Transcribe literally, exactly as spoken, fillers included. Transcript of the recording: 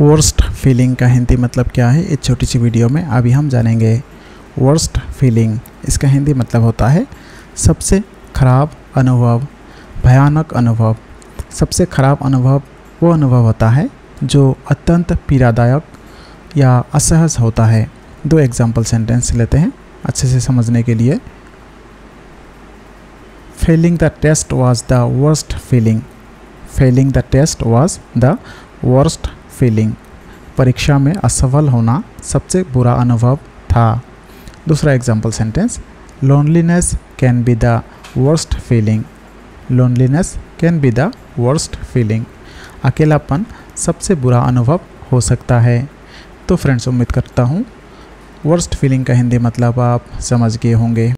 Worst feeling का हिंदी मतलब क्या है, इस छोटी सी वीडियो में अभी हम जानेंगे। वर्स्ट फीलिंग, इसका हिंदी मतलब होता है सबसे खराब अनुभव, भयानक अनुभव। सबसे खराब अनुभव वो अनुभव होता है जो अत्यंत पीड़ादायक या असहज होता है। दो एग्जाम्पल सेंटेंस लेते हैं अच्छे से समझने के लिए। Failing the test was the worst feeling. Failing the test was the worst feeling. परीक्षा में असफल होना सबसे बुरा अनुभव था। दूसरा example sentence, loneliness can be the worst feeling. Loneliness can be the worst feeling. अकेलापन सबसे बुरा अनुभव हो सकता है। तो फ्रेंड्स, उम्मीद करता हूँ वर्स्ट फीलिंग का हिंदी मतलब आप समझ गए होंगे।